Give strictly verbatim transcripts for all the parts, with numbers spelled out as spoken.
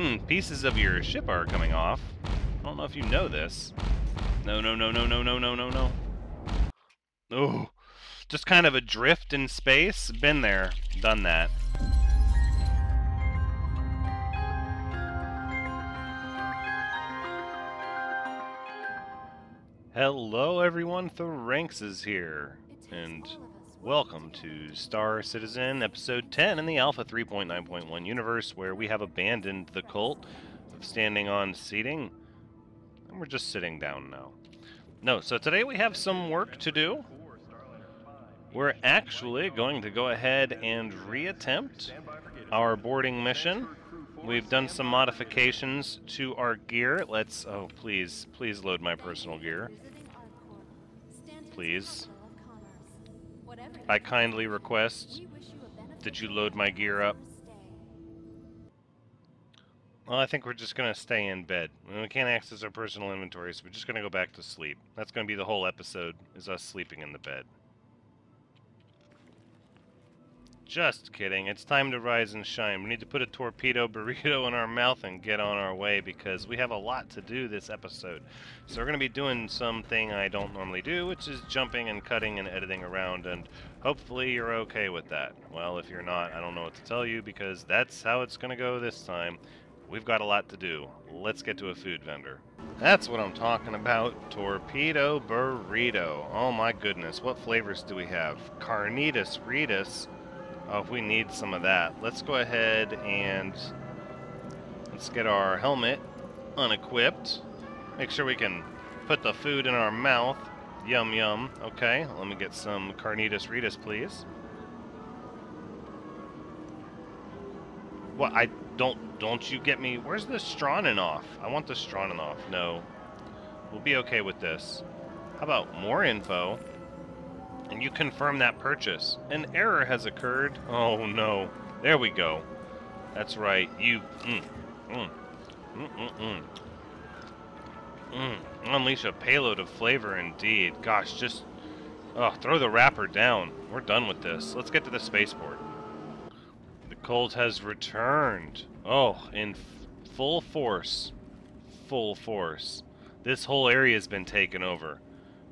Hmm, pieces of your ship are coming off. I don't know if you know this. No, no, no, no, no, no, no, no, no. Oh, just kind of adrift in space. Been there, done that. Hello everyone, Thranxes here, and welcome to Star Citizen Episode ten in the Alpha three point nine point one universe, where we have abandoned the cult of standing on seating, and we're just sitting down now. No, so today we have some work to do. We're actually going to go ahead and reattempt our boarding mission. We've done some modifications to our gear. Let's... oh, please, please load my personal gear. Please. I kindly request that you load my gear up. Well, I think we're just going to stay in bed. We can't access our personal inventory, so we're just going to go back to sleep. That's going to be the whole episode, is us sleeping in the bed. Just kidding. It's time to rise and shine. We need to put a torpedo burrito in our mouth and get on our way, because we have a lot to do this episode. So we're going to be doing something I don't normally do, which is jumping and cutting and editing around, and hopefully you're okay with that. Well, if you're not, I don't know what to tell you, because that's how it's going to go this time. We've got a lot to do. Let's get to a food vendor. That's what I'm talking about. Torpedo burrito. Oh my goodness. What flavors do we have? Carnitas, Ritas. Oh, we need some of that. Let's go ahead and let's get our helmet unequipped. Make sure we can put the food in our mouth. Yum, yum. Okay, let me get some Carnitas Ritas, please. What? I don't, don't you get me? Where's the Stroninoff? I want the Stroninoff. No, we'll be okay with this. How about more info? And you confirm that purchase. An error has occurred. Oh no. There we go. That's right. You. Mm, mm, mm, mm, mm. Mm, unleash a payload of flavor indeed. Gosh, just. Oh, throw the wrapper down. We're done with this. Let's get to the spaceport. The cold has returned. Oh, in f full force. Full force. This whole area has been taken over.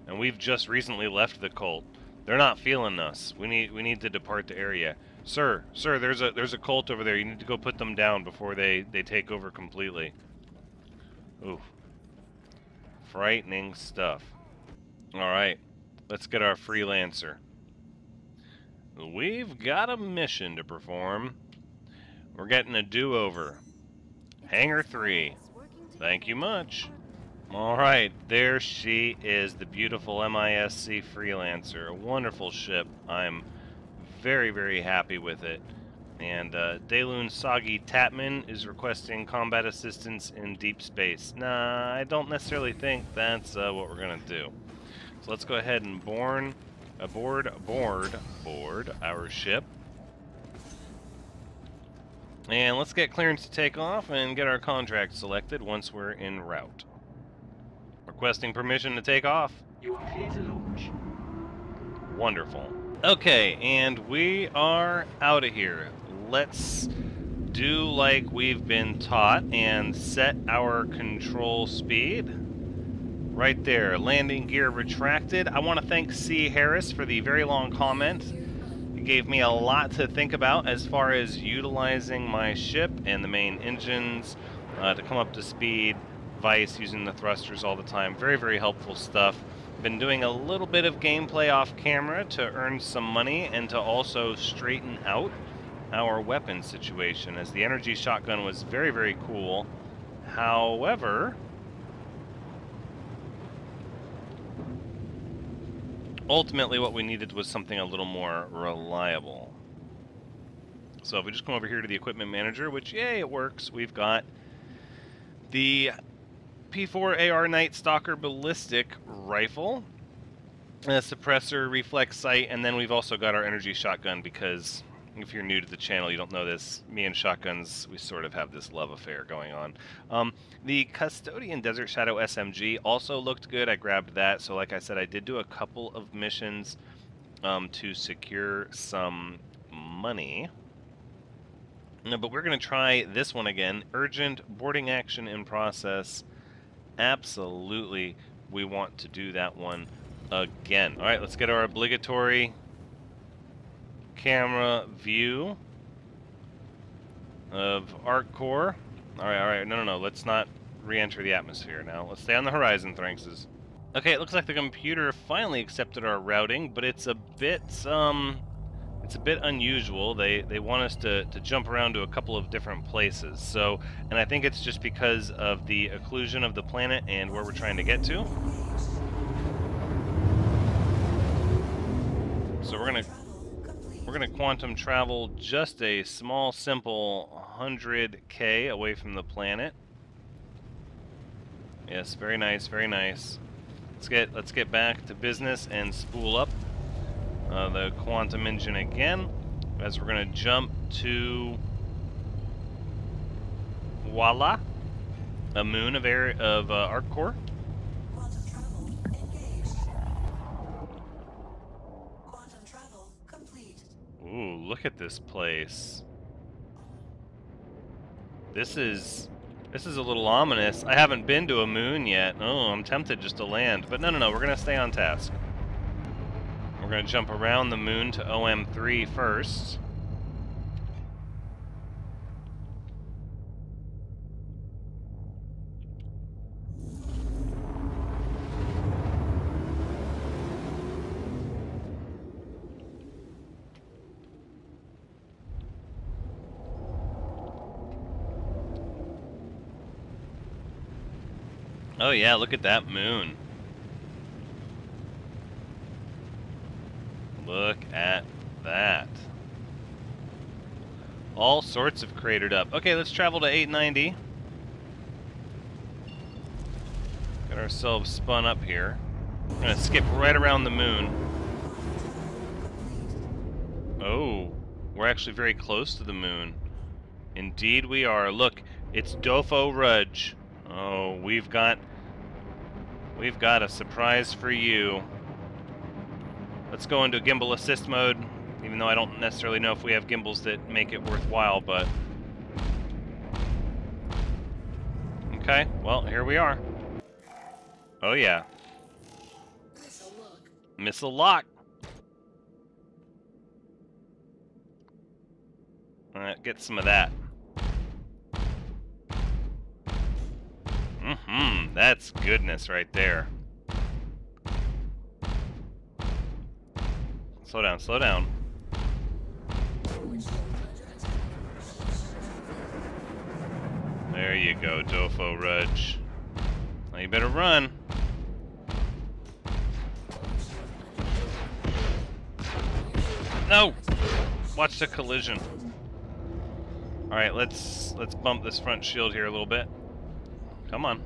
And we've just recently left the cult. They're not feeling us. We need we need to depart the area. Sir, sir, there's a there's a cult over there. You need to go put them down before they, they take over completely. Ooh. Frightening stuff. Alright. Let's get our freelancer. We've got a mission to perform. We're getting a do-over. Hangar three. Thank you much. Alright, there she is, the beautiful M I S C Freelancer. A wonderful ship. I'm very, very happy with it. And uh, Daylun Soggy Tatman is requesting combat assistance in deep space. Nah, I don't necessarily think that's uh, what we're going to do. So let's go ahead and board, aboard, board, board our ship. And let's get clearance to take off and get our contract selected once we're en route. Requesting permission to take off. You are free to launch. Wonderful. Okay, and we are out of here. Let's do like we've been taught and set our control speed. Right there, landing gear retracted. I want to thank C. Harris for the very long comment. It gave me a lot to think about as far as utilizing my ship and the main engines uh, to come up to speed. Vice using the thrusters all the time. Very, very helpful stuff. Been doing a little bit of gameplay off camera to earn some money and to also straighten out our weapon situation, as the energy shotgun was very, very cool. However, ultimately what we needed was something a little more reliable. So if we just come over here to the equipment manager, which, yay, it works, we've got the P four A R Knight Stalker Ballistic Rifle, a suppressor, reflex sight, and then we've also got our energy shotgun, because if you're new to the channel, you don't know this. Me and shotguns, we sort of have this love affair going on. Um, the Custodian Desert Shadow S M G also looked good. I grabbed that. So like I said, I did do a couple of missions um, to secure some money. No, but we're going to try this one again. Urgent boarding action in process. Absolutely, we want to do that one again. All right, let's get our obligatory camera view of ArcCorp. All right, all right. No, no, no. Let's not re-enter the atmosphere now. Let's stay on the horizon, Thranxes. Okay, it looks like the computer finally accepted our routing, but it's a bit um, it's a bit unusual. They they want us to to jump around to a couple of different places. So, and I think it's just because of the occlusion of the planet and where we're trying to get to. So we're gonna. We're going to quantum travel just a small, simple one hundred K away from the planet. Yes, very nice, very nice. Let's get let's get back to business and spool up uh, the quantum engine again, as we're going to jump to Voila, a moon of air of uh, ArcCorp. Ooh, look at this place. This is this is a little ominous. I haven't been to a moon yet. Oh, I'm tempted just to land. But no, no, no, we're going to stay on task. We're going to jump around the moon to O M three first. Oh yeah, look at that moon. Look at that. All sorts of cratered up. Okay, let's travel to eight ninety. Got ourselves spun up here. I'm gonna skip right around the moon. Oh, we're actually very close to the moon. Indeed we are. Look, it's Dofo Rudge. Oh, we've got we've got a surprise for you. Let's go into gimbal assist mode, even though I don't necessarily know if we have gimbals that make it worthwhile, but okay, well, here we are. Oh yeah. Missile lock. Missile lock. All right, get some of that. Mm-hmm, that's goodness right there. Slow down, slow down. There you go, Dofo Rudge. Now you better run. No! Watch the collision. Alright, let's let's bump this front shield here a little bit. Come on.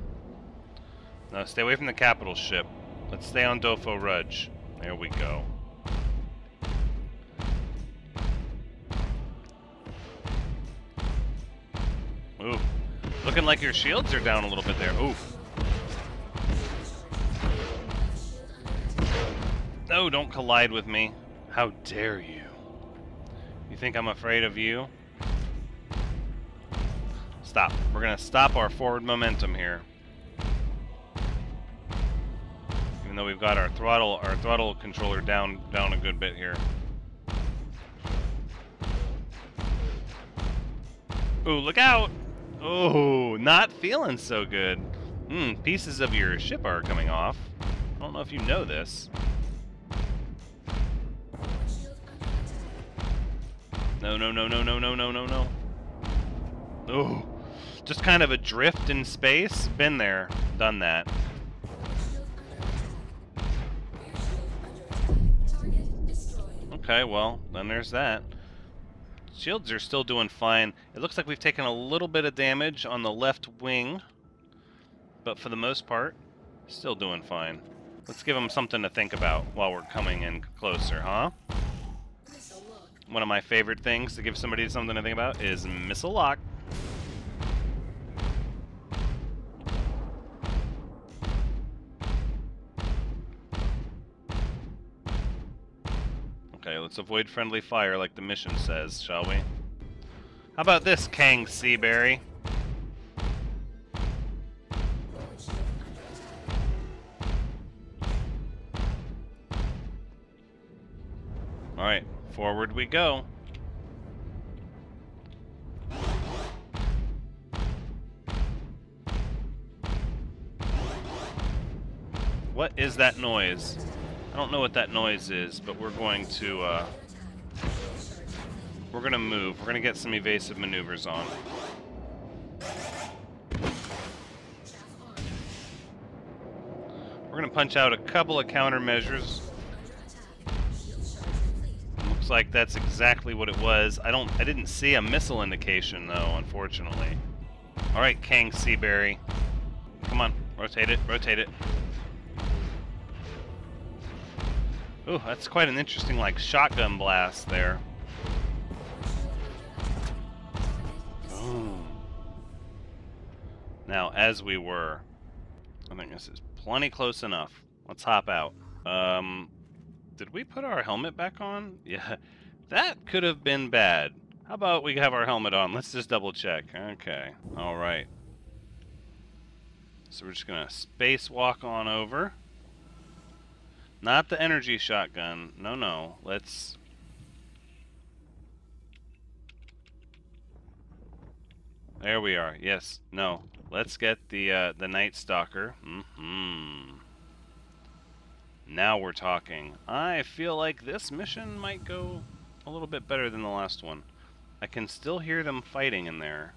No, stay away from the capital ship. Let's stay on Dofo Rudge. There we go. Ooh. Looking like your shields are down a little bit there. Ooh. No, don't collide with me. How dare you? You think I'm afraid of you? Stop. We're going to stop our forward momentum here. Even though we've got our throttle our throttle controller down down a good bit here. Ooh, look out. Oh, not feeling so good. Hmm, pieces of your ship are coming off. I don't know if you know this. No, no, no, no, no, no, no, no, no. Oh. Just kind of adrift in space. Been there, done that. Okay, well, then there's that. Shields are still doing fine. It looks like we've taken a little bit of damage on the left wing, but for the most part, still doing fine. Let's give them something to think about while we're coming in closer, huh? One of my favorite things to give somebody something to think about is missile lock. Okay, let's avoid friendly fire like the mission says, shall we? How about this, Kang Seabury? Alright, forward we go. What is that noise? I don't know what that noise is, but we're going to, uh... we're gonna move. We're gonna get some evasive maneuvers on. We're gonna punch out a couple of countermeasures. Looks like that's exactly what it was. I don't. I didn't see a missile indication though, unfortunately. All right, Kang Seabury, come on, rotate it, rotate it. Ooh, that's quite an interesting like shotgun blast there. Now, as we were, I think this is plenty close enough. Let's hop out. Um, did we put our helmet back on? Yeah, that could have been bad. How about we have our helmet on? Let's just double check. Okay, all right. So we're just gonna spacewalk on over. Not the energy shotgun. No, no, let's... There we are. Yes. No. Let's get the uh, the Night Stalker. Mm-hmm. Now we're talking. I feel like this mission might go a little bit better than the last one. I can still hear them fighting in there.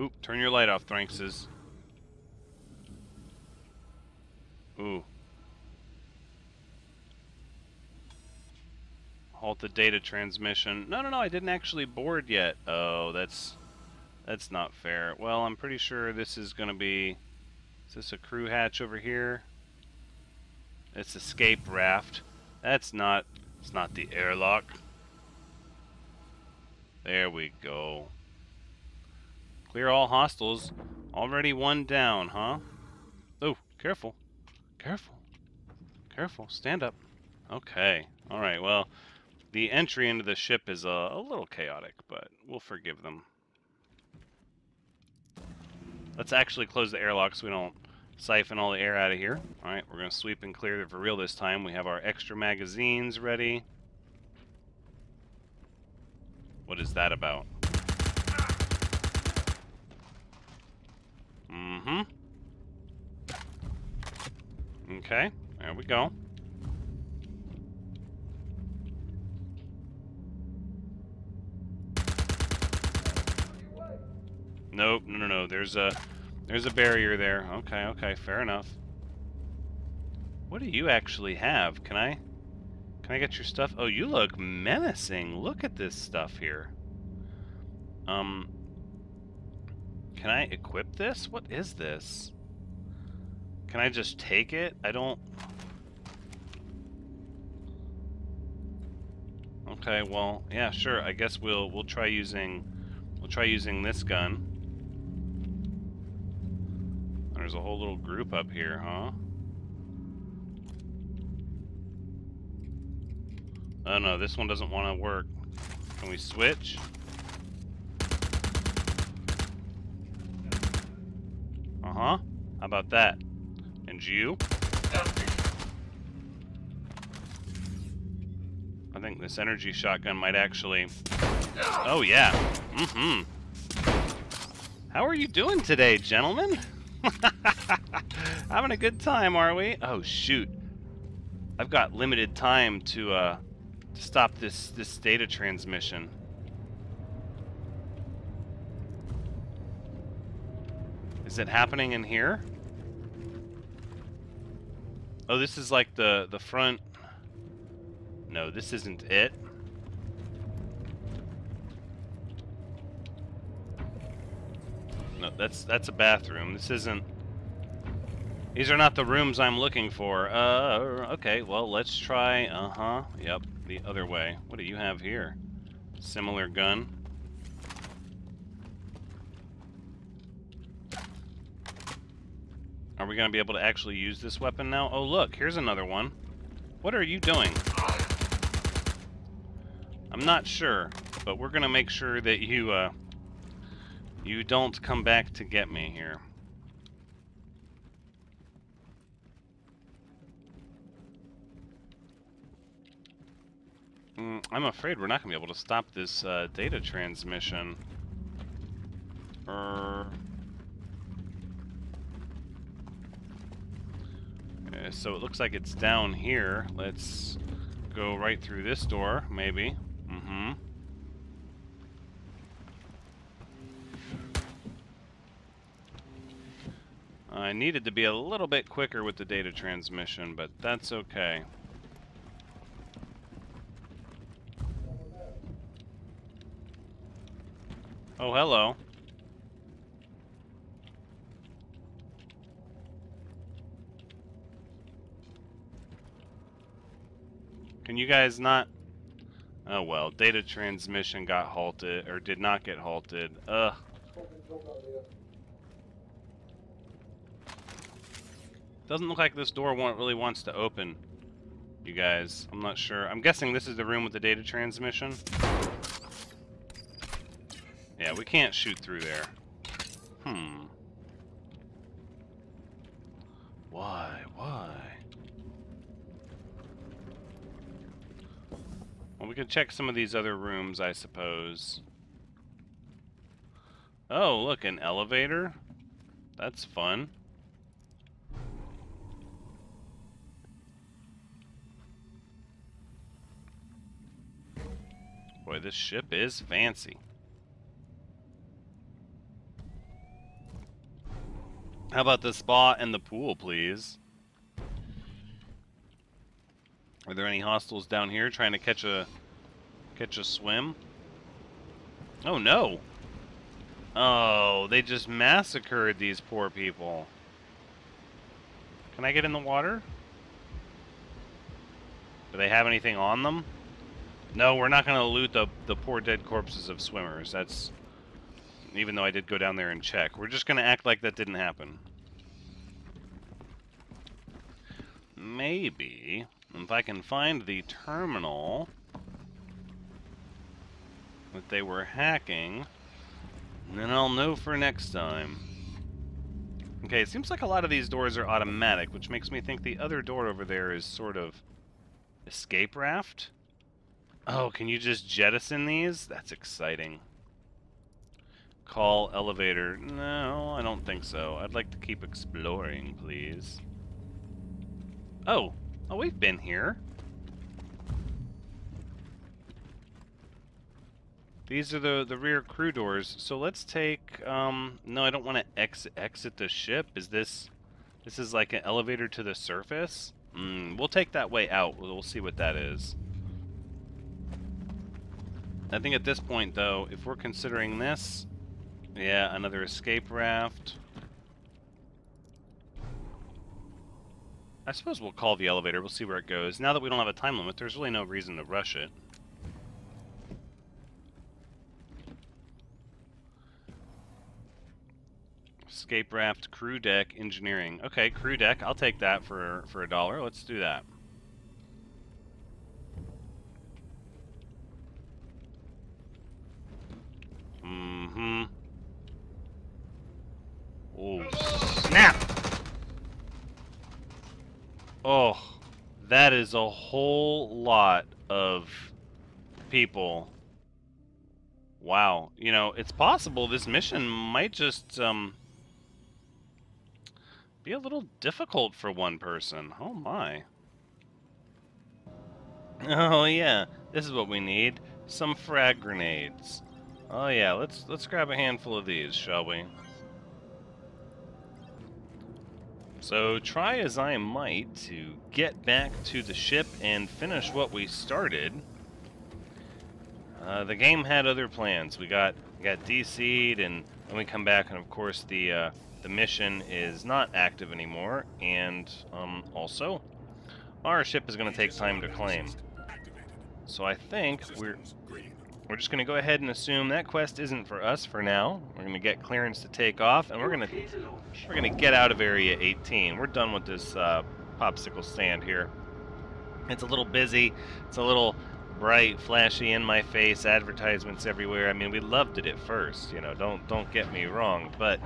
Oop! Turn your light off, Thranxes. Ooh. Halt the data transmission. No, no, no, I didn't actually board yet. Oh, that's that's not fair. Well, I'm pretty sure this is going to be... Is this a crew hatch over here? It's escape raft. That's not... It's not the airlock. There we go. Clear all hostiles. Already one down, huh? Oh, careful. Careful. Careful. Stand up. Okay. All right, well... The entry into the ship is a, a little chaotic, but we'll forgive them. Let's actually close the airlock so we don't siphon all the air out of here. Alright, we're going to sweep and clear the Viril this time. We have our extra magazines ready. What is that about? Mm-hmm. Okay, there we go. Nope, no, no, no. There's a, there's a barrier there. Okay, okay, fair enough. What do you actually have? Can I, can I get your stuff? Oh, you look menacing. Look at this stuff here. Um, can I equip this? What is this? Can I just take it? I don't. Okay, well, yeah, sure. I guess we'll we'll try using, we'll try using this gun. There's a whole little group up here, huh? Oh no, this one doesn't want to work. Can we switch? Uh-huh. How about that? And you? I think this energy shotgun might actually... Oh yeah. Mm-hmm. How are you doing today, gentlemen? Having a good time, are we? Oh shoot! I've got limited time to uh, to stop this this data transmission. Is it happening in here? Oh, this is like the the front. No, this isn't it. No, that's that's a bathroom. This isn't... These are not the rooms I'm looking for. Uh, okay, well, let's try... Uh-huh. Yep, the other way. What do you have here? Similar gun. Are we going to be able to actually use this weapon now? Oh, look, here's another one. What are you doing? I'm not sure, but we're going to make sure that you, uh, you don't come back to get me here. Mm, I'm afraid we're not going to be able to stop this uh, data transmission. Er... So it looks like it's down here. Let's go right through this door, maybe. Mm-hmm. I needed to be a little bit quicker with the data transmission, but that's okay. Oh, hello. Can you guys not? Oh well, data transmission got halted, or did not get halted. Ugh. Doesn't look like this door won't really wants to open, you guys. I'm not sure. I'm guessing this is the room with the data transmission. Yeah, we can't shoot through there. Hmm. Why? Why? Well, we could check some of these other rooms, I suppose. Oh, look, an elevator? That's fun. Boy, this ship is fancy. How about the spa and the pool, please? Are there any hostiles down here trying to catch a catch a swim? Oh no! Oh, they just massacred these poor people. Can I get in the water? Do they have anything on them? No, we're not going to loot the the poor dead corpses of swimmers. That's even though I did go down there and check. We're just going to act like that didn't happen. Maybe. If I can find the terminal that they were hacking, then I'll know for next time. Okay, it seems like a lot of these doors are automatic, which makes me think the other door over there is sort of escape raft. Oh, can you just jettison these? That's exciting. Call elevator. No, I don't think so. I'd like to keep exploring, please. Oh! Oh, we've been here. These are the, the rear crew doors. So let's take... Um, no, I don't want to ex exit the ship. Is this... This is like an elevator to the surface? Mm, we'll take that way out. We'll, we'll see what that is. I think at this point, though, if we're considering this... Yeah, another escape raft... I suppose we'll call the elevator, we'll see where it goes. Now that we don't have a time limit, there's really no reason to rush it. Escape raft, crew deck, engineering. Okay, crew deck, I'll take that for, for a dollar. Let's do that. Mm-hmm. Oh, snap! Oh, that is a whole lot of people. Wow. You know, it's possible this mission might just um, be a little difficult for one person. Oh, my. Oh, yeah. This is what we need. Some frag grenades. Oh, yeah. Let's, let's grab a handful of these, shall we? So, try as I might to get back to the ship and finish what we started. Uh, the game had other plans. We got we got D C'd, and then we come back, and of course the uh, the mission is not active anymore, and um, also our ship is going to take time to claim. So I think we're We're just going to go ahead and assume that quest isn't for us for now. We're going to get clearance to take off, and we're going to we're going to get out of Area eighteen. We're done with this uh, popsicle stand here. It's a little busy. It's a little bright, flashy, in my face, advertisements everywhere. I mean, we loved it at first, you know. Don't don't get me wrong, but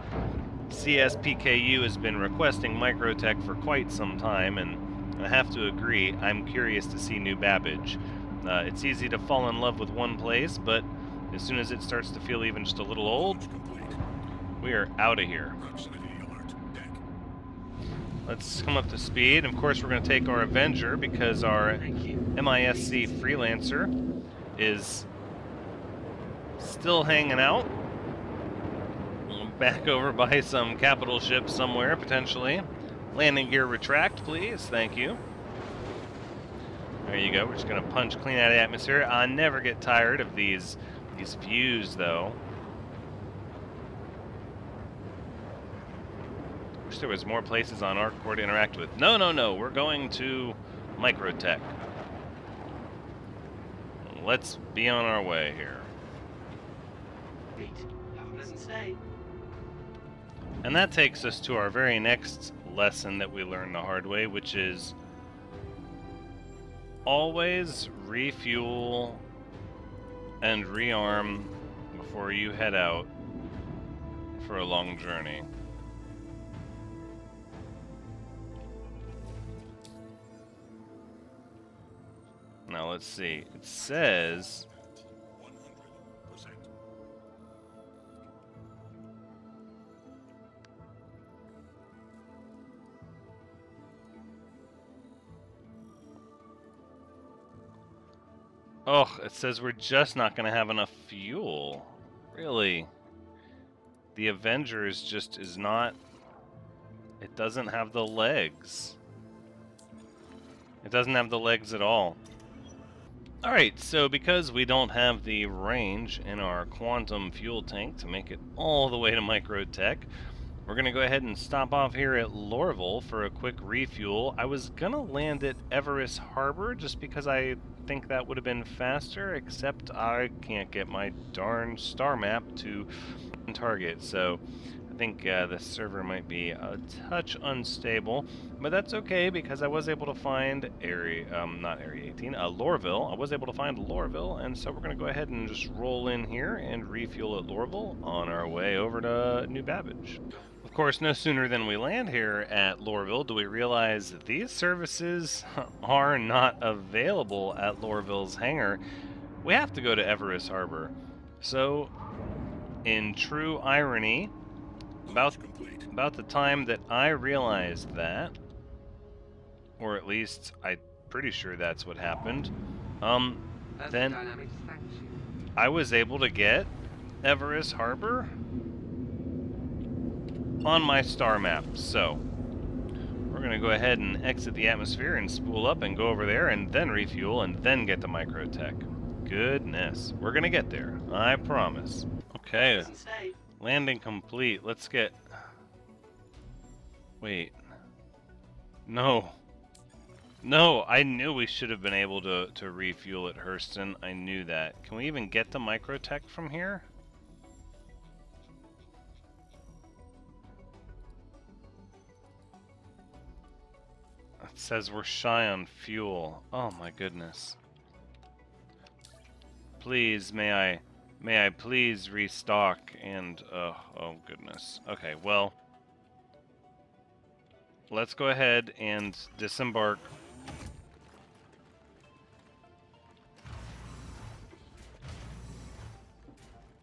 C S P K U has been requesting Microtech for quite some time, and I have to agree. I'm curious to see New Babbage. Uh, it's easy to fall in love with one place, but as soon as it starts to feel even just a little old, we are out of here. Let's come up to speed. Of course, we're going to take our Avenger because our M I S C Freelancer is still hanging out. Back over by some capital ship somewhere, potentially. Landing gear retract, please. Thank you. There you go. We're just going to punch clean out of the atmosphere. I never get tired of these, these views, though. Wish there was more places on ArcCorp to interact with. No, no, no. We're going to Microtech. Let's be on our way here. Have a pleasant stay. And that takes us to our very next lesson that we learned the hard way, which is always refuel and rearm before you head out for a long journey. Now let's see. It says oh, it says we're just not going to have enough fuel. Really? The Avengers just is not... It doesn't have the legs. It doesn't have the legs at all. Alright, so because we don't have the range in our quantum fuel tank to make it all the way to Microtech, we're going to go ahead and stop off here at Lorville for a quick refuel. I was going to land at Everest Harbor just because I... think that would have been faster, except I can't get my darn star map to target, so I think uh, the server might be a touch unstable, but that's okay because I was able to find area, um, not Area eighteen, uh, Lorville. I was able to find Lorville, and so we're going to go ahead and just roll in here and refuel at Lorville on our way over to New Babbage. Of course, no sooner than we land here at Lorville do we realize that these services are not available at Lorville's hangar. We have to go to Everest Harbor. So, in true irony, about, about the time that I realized that, or at least I'm pretty sure that's what happened, um, then I was able to get Everest Harbor on my star map. So we're going to go ahead and exit the atmosphere and spool up and go over there and then refuel and then get to Microtech. Goodness, we're going to get there, I promise. Okay, landing complete. Let's get... Wait. No. No, I knew we should have been able to, to refuel at Hurston. I knew that. Can we even get to Microtech from here? It says we're shy on fuel. Oh my goodness. Please, may I, may I please restock and, uh, oh goodness. Okay, well, let's go ahead and disembark.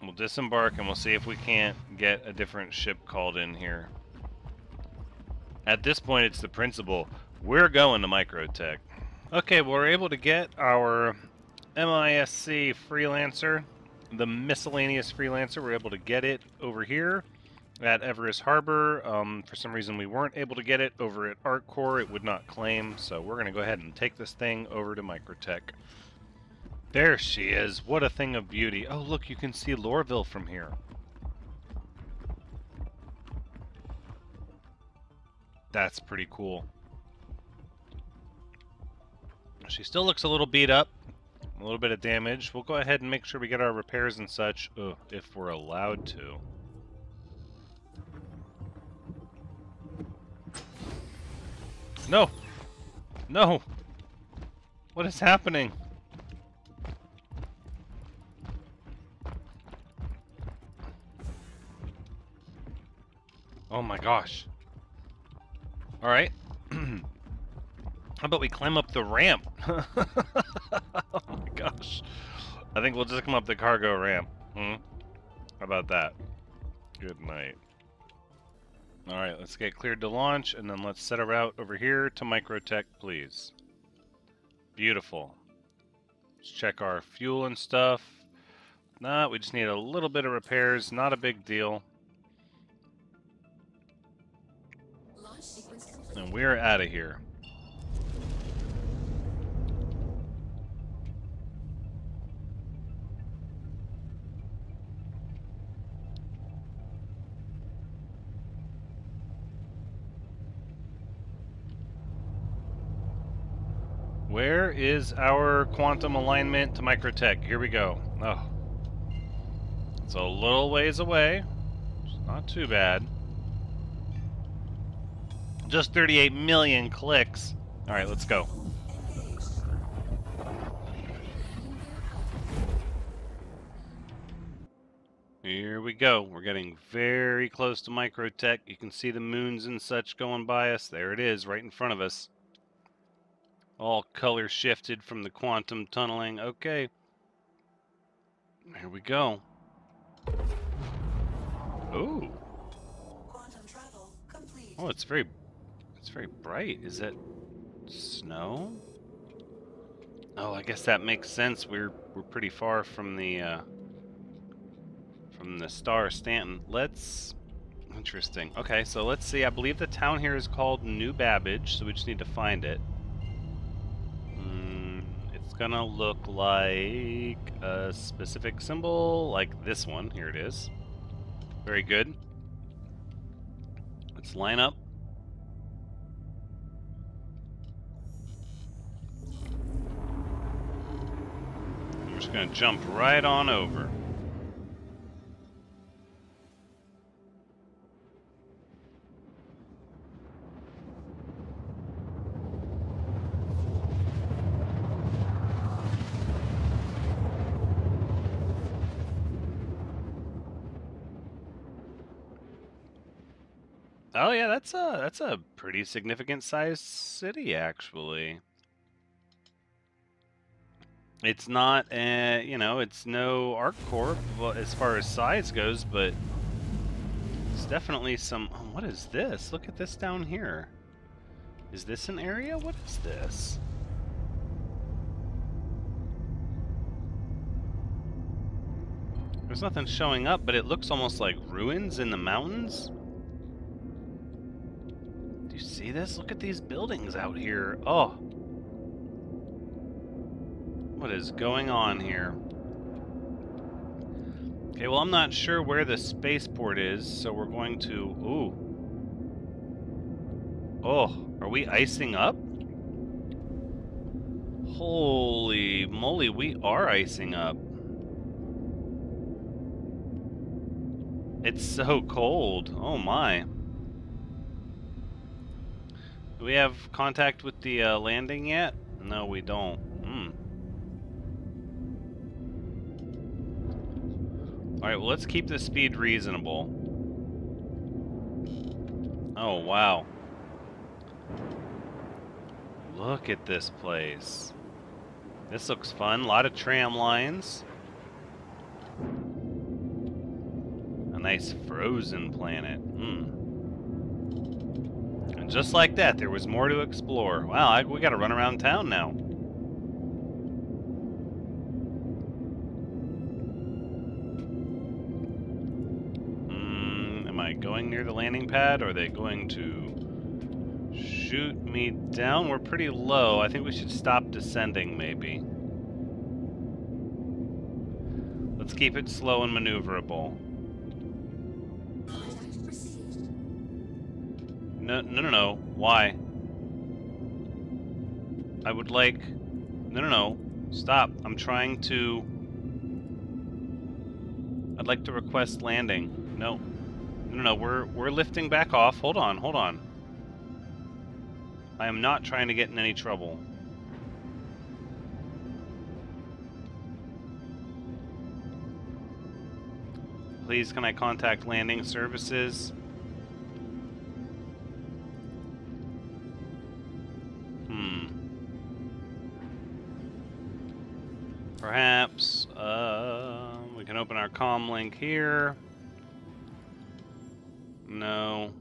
We'll disembark and we'll see if we can't get a different ship called in here. At this point, it's the principal. We're going to Microtech. Okay, well, we're able to get our M I S C Freelancer, the miscellaneous Freelancer. We're able to get it over here at Everest Harbor. Um, for some reason, we weren't able to get it over at ArcCorp. It would not claim, so we're going to go ahead and take this thing over to Microtech. There she is. What a thing of beauty. Oh, look, you can see Lorville from here. That's pretty cool. She still looks a little beat up, a little bit of damage. We'll go ahead and make sure we get our repairs and such, ugh, if we're allowed to. No! No! What is happening? Oh my gosh. Alright. How about we climb up the ramp? Oh my gosh. I think we'll just come up the cargo ramp. Hmm? How about that? Good night. Alright, let's get cleared to launch, and then let's set a route over here to Microtech, please. Beautiful. Let's check our fuel and stuff. Nah, we just need a little bit of repairs. Not a big deal. And we're out of here. Where is our quantum alignment to Microtech? Here we go. Oh. It's a little ways away. It's not too bad. Just thirty-eight million clicks. All right, let's go. Here we go. We're getting very close to Microtech. You can see the moons and such going by us. There it is, right in front of us. All color shifted from the quantum tunneling. Okay. Here we go. Ooh. Quantum travel complete. Oh, it's very it's very bright. Is that snow? Oh, I guess that makes sense. We're we're pretty far from the uh from the star Stanton. Let's interesting. Okay, so let's see. I believe the town here is called New Babbage, so we just need to find it. Gonna look like a specific symbol, like this one. Here it is. Very good. Let's line up. We're just gonna jump right on over. Oh yeah, that's a that's a pretty significant sized city actually. It's not, uh, you know, it's no ArcCorp as far as size goes, but it's definitely some. Oh, what is this? Look at this down here. Is this an area? What is this? There's nothing showing up, but it looks almost like ruins in the mountains. See this? Look at these buildings out here. Oh. What is going on here? Okay, well, I'm not sure where the spaceport is, so we're going to... Ooh. Oh, are we icing up? Holy moly, we are icing up. It's so cold. Oh, my. Do we have contact with the uh, landing yet? No, we don't. Mm. Alright, well, let's keep the speed reasonable. Oh, wow. Look at this place. This looks fun. A lot of tram lines. A nice frozen planet. Hmm. Just like that, there was more to explore. Wow, I, we gotta run around town now. Mm, am I going near the landing pad? Or are they going to shoot me down? We're pretty low. I think we should stop descending, maybe. Let's keep it slow and maneuverable. No, no, no, no. Why? I would like... No, no, no. Stop. I'm trying to... I'd like to request landing. No. No, no, we're, we're lifting back off. Hold on, hold on. I am not trying to get in any trouble. Please, can I contact landing services? Hmm. Perhaps, uh, we can open our comm link here. No.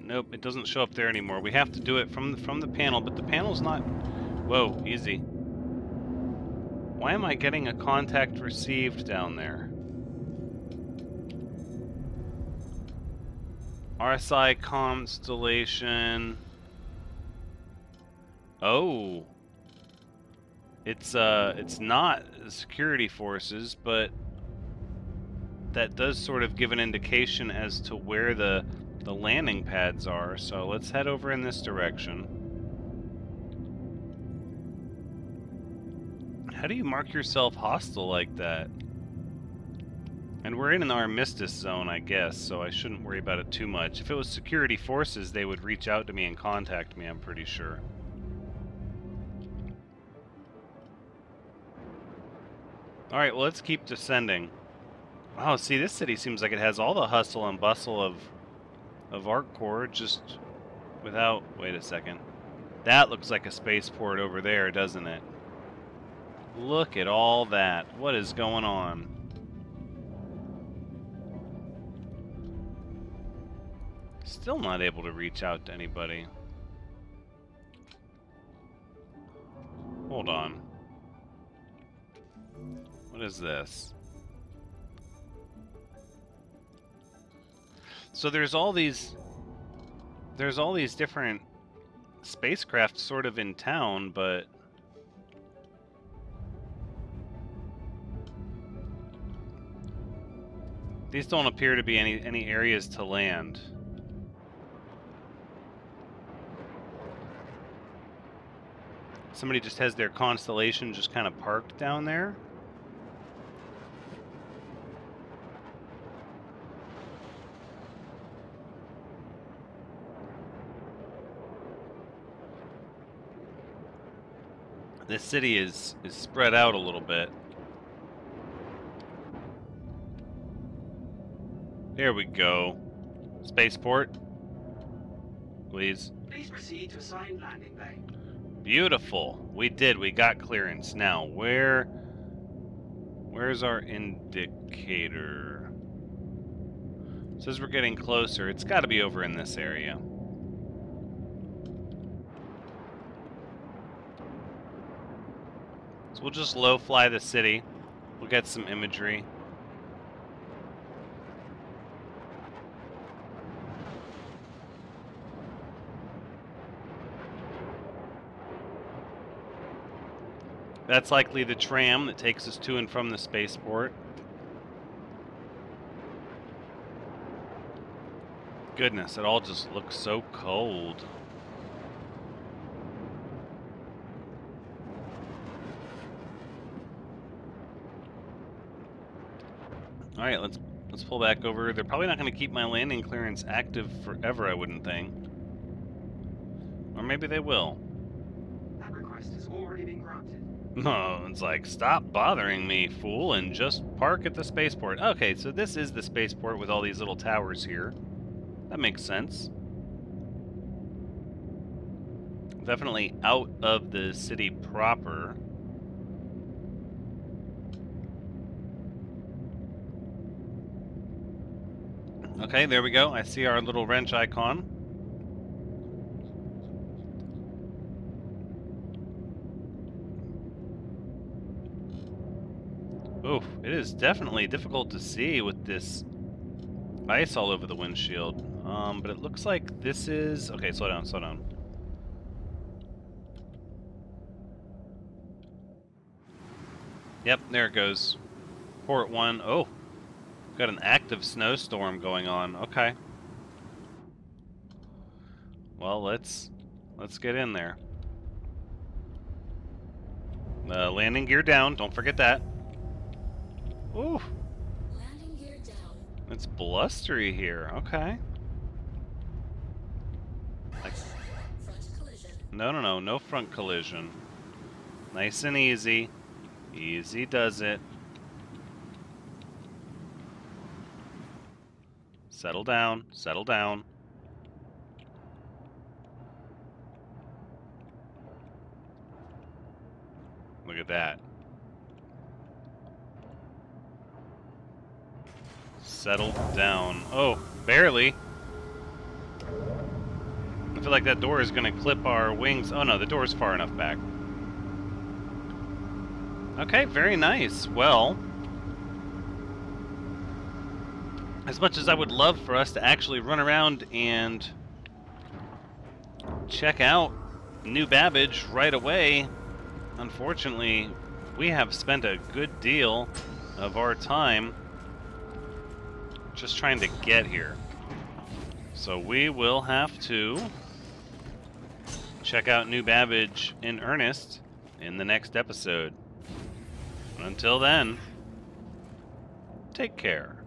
Nope, it doesn't show up there anymore. We have to do it from the, from the panel, but the panel's not... Whoa, easy. Why am I getting a contact received down there? R S I Constellation... Oh! It's, uh, it's not security forces, but... that does sort of give an indication as to where the the landing pads are, so let's head over in this direction. How do you mark yourself hostile like that? And we're in an armistice zone, I guess, so I shouldn't worry about it too much. If it was security forces, they would reach out to me and contact me, I'm pretty sure. Alright, well, let's keep descending. Wow, see, this city seems like it has all the hustle and bustle of of ArcCorp, just without... Wait a second. That looks like a spaceport over there, doesn't it? Look at all that. What is going on? Still not able to reach out to anybody. Hold on. What is this? So there's all these, there's all these different spacecraft sort of in town, but these don't appear to be any any areas to land. Somebody just has their Constellation just kind of parked down there. This city is, is spread out a little bit. Here we go. Spaceport. Please. Please proceed to assigned landing bay. Beautiful. We did. We got clearance. Now, where... Where's our indicator? It says we're getting closer. It's got to be over in this area. We'll just low fly the city. We'll get some imagery. That's likely the tram that takes us to and from the spaceport. Goodness, it all just looks so cold. Alright, let's let's pull back over. They're probably not going to keep my landing clearance active forever, I wouldn't think. Or maybe they will. That request has already been granted. No, it's like, stop bothering me, fool, and just park at the spaceport. Okay, so this is the spaceport with all these little towers here. That makes sense. Definitely out of the city proper. Okay, there we go. I see our little wrench icon. Oof, it is definitely difficult to see with this ice all over the windshield. Um, but it looks like this is... Okay, slow down, slow down. Yep, there it goes. Port one. Oh! Got an active snowstorm going on. Okay. Well, let's let's get in there. Uh, landing gear down, don't forget that. Ooh. Landing gear down. It's blustery here, okay. Like, front collision. No, no, no, no front collision. Nice and easy. Easy does it. Settle down, settle down. Look at that. Settle down. Oh, barely. I feel like that door is going to clip our wings. Oh no, the door's far enough back. Okay, very nice. Well, as much as I would love for us to actually run around and check out New Babbage right away, unfortunately, we have spent a good deal of our time just trying to get here. So we will have to check out New Babbage in earnest in the next episode. Until then, take care.